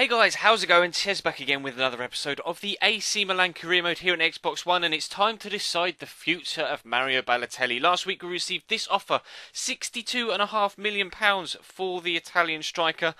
Hey guys, how's it going? Chez back again with another episode of the AC Milan Career Mode here on Xbox One, and it's time to decide the future of Mario Balotelli. Last week we received this offer, £62.5 million for the Italian striker.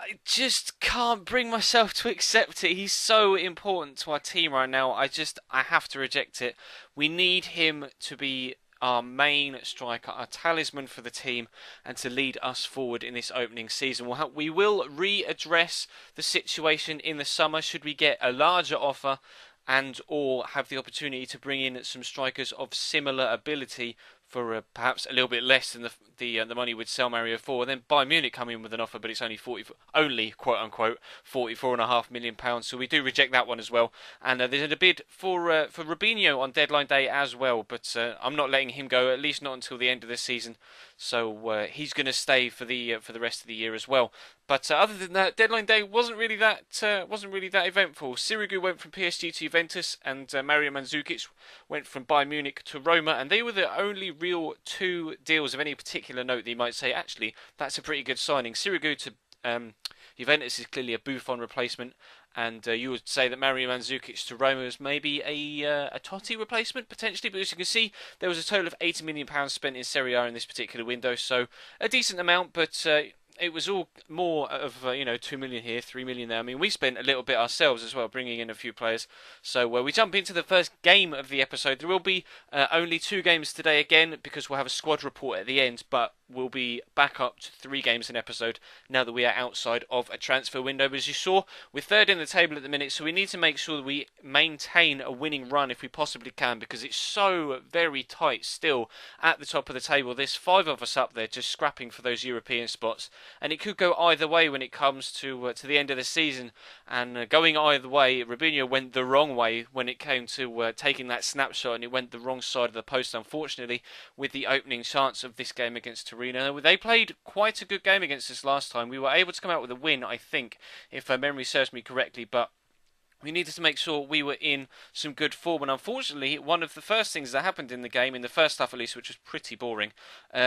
I just can't bring myself to accept it. He's so important to our team right now. I have to reject it. We need him to be our main striker, our talisman for the team, and to lead us forward in this opening season. We will readdress the situation in the summer should we get a larger offer and or have the opportunity to bring in some strikers of similar ability for perhaps a little bit less than the money we'd sell Mario for. And then Bayern Munich come in with an offer, but it's only quote unquote £44.5 million. So we do reject that one as well. And there's a bid for Robinho on deadline day as well, but I'm not letting him go, at least not until the end of the season. So he's going to stay for the rest of the year as well. But other than that, deadline day wasn't really that eventful. Sirigu went from PSG to Juventus, and Mario Mandzukic went from Bayern Munich to Roma, and they were the only real two deals of any particular note that you might say, actually, that's a pretty good signing. Sirigu to Juventus is clearly a Buffon replacement, and you would say that Mario Mandzukic to Roma is maybe a Totti replacement, potentially, but as you can see, there was a total of £80 million spent in Serie A in this particular window, so a decent amount, but it was all more of, £2 million here, £3 million there. I mean, we spent a little bit ourselves as well, bringing in a few players. So we jump into the first game of the episode. There will be only two games today again, because we'll have a squad report at the end, but we'll be back up to three games an episode now that we are outside of a transfer window. But as you saw, we're third in the table at the minute, so we need to make sure that we maintain a winning run if we possibly can, because it's so very tight still at the top of the table. There's five of us up there just scrapping for those European spots, and it could go either way when it comes to the end of the season. And going either way, Robinho went the wrong way when it came to taking that snapshot, and it went the wrong side of the post, unfortunately, with the opening chance of this game against Torino. They played quite a good game against us last time. We were able to come out with a win, I think, if memory serves me correctly, but we needed to make sure we were in some good form. And unfortunately, one of the first things that happened in the game, in the first half at least, which was pretty boring,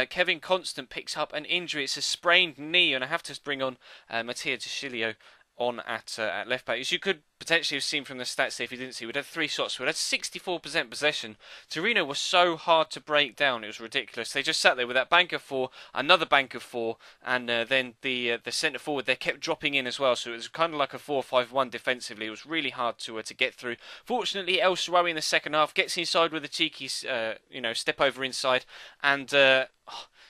Kevin Constant picks up an injury. It's a sprained knee, and I have to bring on Mattia De Sciglio on at left back. As you could potentially have seen from the stats there, if you didn't see, we'd had three shots, we'd had 64% possession. Torino was so hard to break down, it was ridiculous. They just sat there with that bank of four, another bank of four, and then the centre forward there kept dropping in as well, so it was kind of like a 4-5-1 defensively. It was really hard to get through. Fortunately, El Shaarawy in the second half gets inside with a cheeky step over inside, and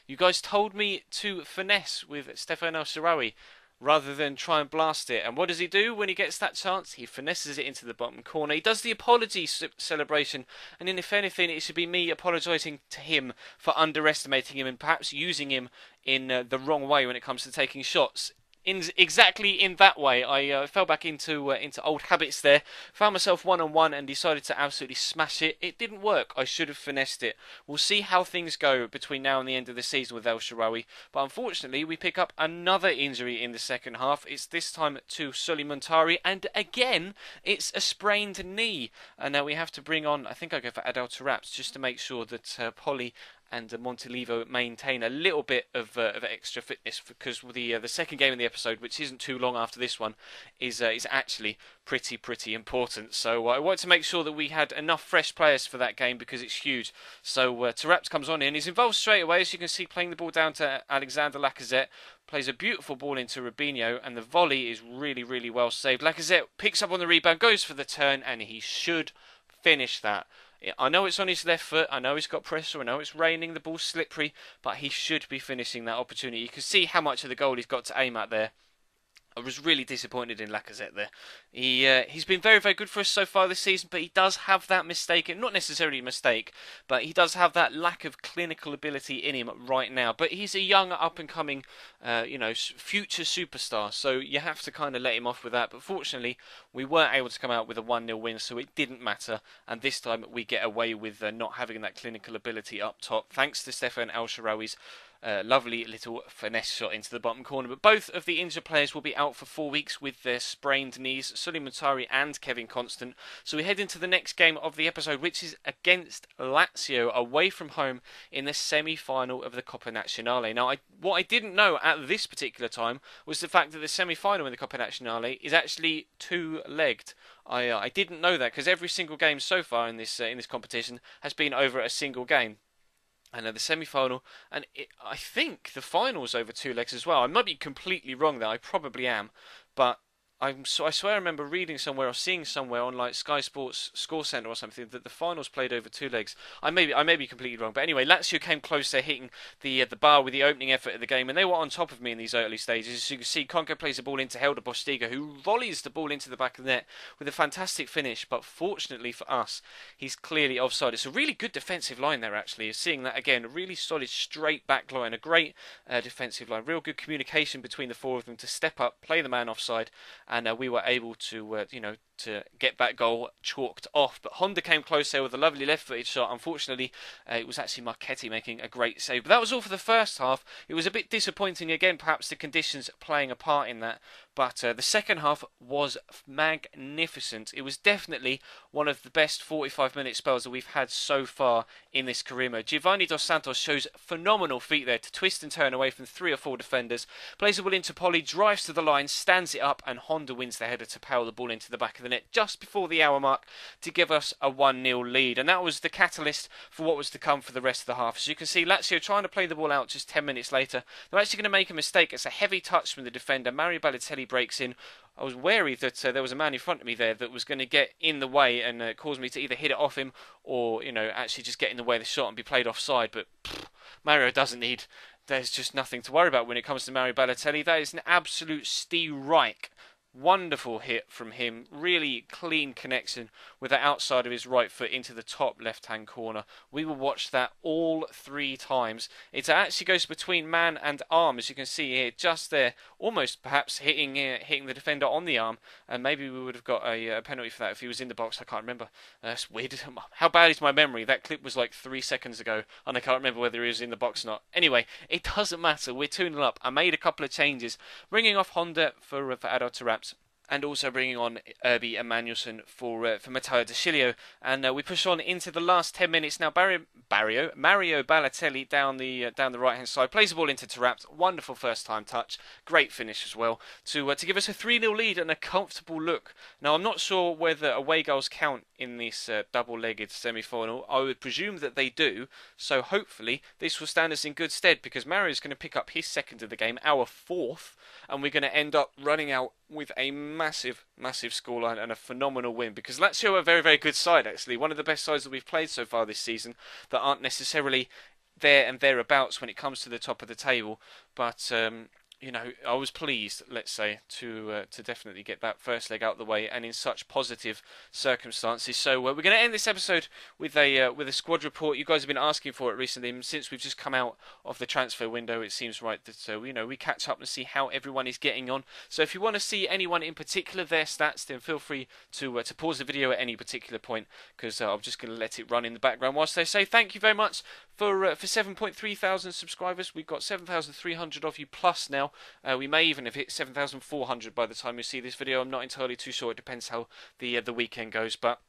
you guys told me to finesse with Stephan El Shaarawy rather than try and blast it. And what does he do when he gets that chance? He finesses it into the bottom corner. He does the apology celebration, and then if anything, it should be me apologising to him for underestimating him and perhaps using him in the wrong way when it comes to taking shots. Exactly in that way, I fell back into old habits there, found myself one-on-one and decided to absolutely smash it. It didn't work. I should have finessed it. We'll see how things go between now and the end of the season with El Shaarawy. But unfortunately, we pick up another injury in the second half. It's this time to Sulley Muntari, and again, it's a sprained knee. And now we have to bring on, I think I go for Adel Taarabt, just to make sure that Polly and Montalivo maintain a little bit of extra fitness, because the second game in the episode, which isn't too long after this one, is actually pretty important. So I wanted to make sure that we had enough fresh players for that game, because it's huge. So Taarabt comes on in, he's involved straight away, as you can see, playing the ball down to Alexander Lacazette, plays a beautiful ball into Robinho, and the volley is really well saved. Lacazette picks up on the rebound, goes for the turn, and he should finish that. I know it's on his left foot, I know he's got pressure, I know it's raining, the ball's slippery, but he should be finishing that opportunity. You can see how much of the goal he's got to aim at there. I was really disappointed in Lacazette there. He's been very good for us so far this season, but he does have that mistake, not necessarily a mistake, but he does have that lack of clinical ability in him right now. But he's a young, up-and-coming, future superstar, so you have to kind of let him off with that. But fortunately, We weren't able to come out with a 1-0 win, so it didn't matter. And this time we get away with not having that clinical ability up top, thanks to Stephan El Shaarawy's lovely little finesse shot into the bottom corner. But both of the injured players will be out for 4 weeks with their sprained knees, Sulley Muntari and Kevin Constant. So we head into the next game of the episode, which is against Lazio, away from home in the semi-final of the Coppa Nazionale. Now, what I didn't know at this particular time was the fact that the semi-final in the Coppa Nazionale is actually two-legged. I didn't know that, because every single game so far in this competition has been over a single game. And the semi-final, and I think the final's over two legs as well. I might be completely wrong there. I probably am, but I swear I remember reading somewhere or seeing somewhere on like Sky Sports Score Centre or something that the finals played over two legs. I may be completely wrong, but anyway, Lazio came close to hitting the bar with the opening effort of the game, and they were on top of me in these early stages. As you can see, Conco plays the ball into Helder Bostiga, who volleys the ball into the back of the net with a fantastic finish. But fortunately for us, he's clearly offside. It's a really good defensive line there, actually. Seeing that again, a really solid straight back line, a great defensive line, real good communication between the four of them to step up, play the man offside. And we were able to, to get that goal chalked off. But Honda came close there with a lovely left-footed shot. Unfortunately, it was actually Marchetti making a great save. But that was all for the first half. It was a bit disappointing again, perhaps the conditions playing a part in that. But the second half was magnificent. It was definitely one of the best 45-minute spells that we've had so far in this career mode. Giovanni Dos Santos shows phenomenal feet there to twist and turn away from three or four defenders. Plays the ball into Polly, drives to the line, stands it up, and Honda wins the header to power the ball into the back of the net just before the hour mark to give us a 1-0 lead. And that was the catalyst for what was to come for the rest of the half. As you can see, Lazio trying to play the ball out just 10 minutes later. They're actually going to make a mistake. It's a heavy touch from the defender. Mario Balotelli breaks in. I was wary that there was a man in front of me there that was going to get in the way and cause me to either hit it off him or, actually just get in the way of the shot and be played offside. But Mario doesn't need... There's just nothing to worry about when it comes to Mario Balotelli. That is an absolute steal-right. Wonderful hit from him, really clean connection with the outside of his right foot into the top left-hand corner. We will watch that all three times. It actually goes between man and arm, as you can see here, just there, almost perhaps hitting the defender on the arm. And maybe we would have got a penalty for that if he was in the box. I can't remember. That's weird. How bad is my memory? That clip was like 3 seconds ago, and I can't remember whether he was in the box or not. Anyway, it doesn't matter. We're 2-0 up. I made a couple of changes, bringing off Honda for Adel Taarabt, and also bringing on Urby Emanuelson for Matteo Di Scilio. And we push on into the last 10 minutes. Now Mario Balotelli down the right-hand side. Plays the ball into Taarabt. Wonderful first-time touch. Great finish as well to give us a 3-0 lead and a comfortable look. Now, I'm not sure whether away goals count in this double-legged semi-final. I would presume that they do. So hopefully this will stand us in good stead, because Mario's going to pick up his second of the game, our fourth, and we're going to end up running out with a massive scoreline and a phenomenal win, because Lazio are a very, very good side, actually. One of the best sides that we've played so far this season that aren't necessarily there and thereabouts when it comes to the top of the table. But, I was pleased, let's say, to definitely get that first leg out of the way and in such positive circumstances. So we're going to end this episode with a squad report. You guys have been asking for it recently, and since we've just come out of the transfer window, it seems right that we catch up and see how everyone is getting on. So if you want to see anyone in particular their stats, then feel free to pause the video at any particular point, because I'm just going to let it run in the background whilst they say thank you very much for 7.3 thousand subscribers. We've got 7,300 of you plus now. We may even have hit 7,400 by the time you see this video. I'm not entirely too sure. It depends how the weekend goes, but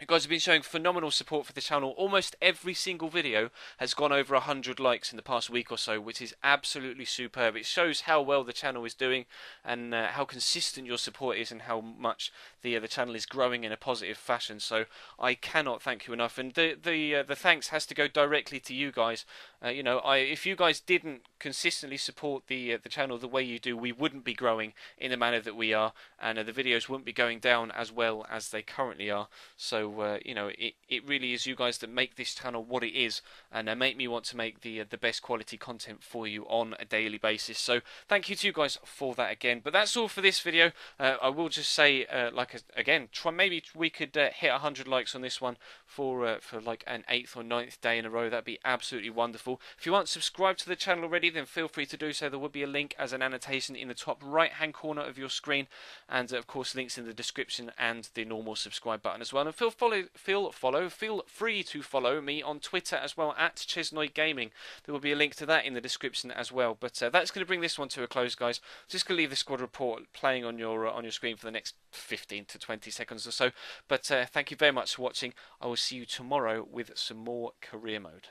you guys have been showing phenomenal support for the channel. Almost every single video has gone over 100 likes in the past week or so, which is absolutely superb. It shows how well the channel is doing and how consistent your support is and how much the channel is growing in a positive fashion. So I cannot thank you enough. And the thanks has to go directly to you guys. If you guys didn't consistently support the channel the way you do, we wouldn't be growing in the manner that we are, and the videos wouldn't be going down as well as they currently are. So So, it really is you guys that make this channel what it is, and make me want to make the best quality content for you on a daily basis. So thank you to you guys for that again. But that's all for this video. I will just say, maybe we could hit 100 likes on this one for like an 8th or 9th day in a row. That'd be absolutely wonderful. If you aren't subscribed to the channel already, then feel free to do so. There will be a link as an annotation in the top right-hand corner of your screen, and of course links in the description and the normal subscribe button as well. And feel free to follow me on Twitter as well, at ChesnoidGaming. There will be a link to that in the description as well. But that's going to bring this one to a close, guys. Just going to leave the squad report playing on your screen for the next 15 to 20 seconds or so. But thank you very much for watching. I will see you tomorrow with some more career mode.